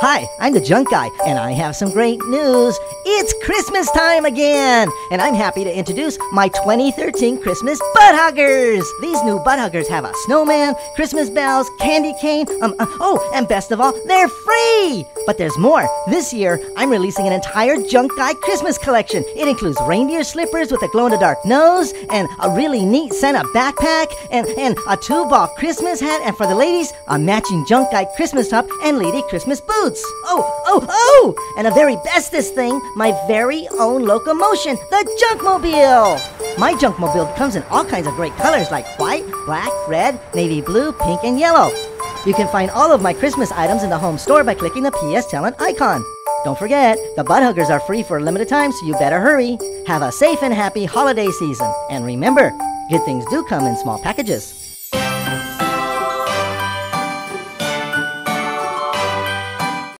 Hi, I'm the Junk Guy, and I have some great news. It's Christmas time again, and I'm happy to introduce my 2013 Christmas Butthuggers. These new Butthuggers have a snowman, Christmas bells, candy cane, and best of all, they're free! But there's more. This year, I'm releasing an entire Junk Guy Christmas collection. It includes reindeer slippers with a glow-in-the-dark nose, and a really neat Santa backpack, and a two-ball Christmas hat, and for the ladies, a matching Junk Guy Christmas top and lady Christmas boots. Oh! And the very bestest thing, my very own locomotion, the Junkmobile. My Junkmobile comes in all kinds of great colors like white, black, red, navy blue, pink, and yellow. You can find all of my Christmas items in the home store by clicking the PS Talent icon. Don't forget, the Butthuggers are free for a limited time, so you better hurry. Have a safe and happy holiday season. And remember, good things do come in small packages.